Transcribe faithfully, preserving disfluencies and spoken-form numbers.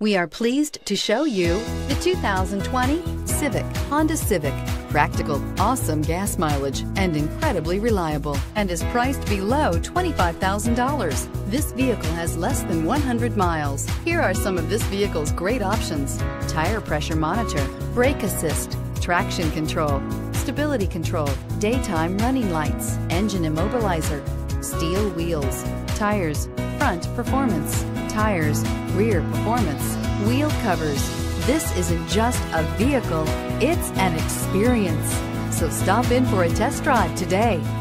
We are pleased to show you the two thousand twenty Civic, Honda Civic. Practical, awesome gas mileage, and incredibly reliable, and is priced below twenty-five thousand dollars. This vehicle has less than one hundred miles. Here are some of this vehicle's great options: tire pressure monitor, brake assist, traction control, stability control, daytime running lights, engine immobilizer, steel wheels, tires, front performance, tires, rear performance, wheel covers. This isn't just a vehicle, it's an experience. So stop in for a test drive today.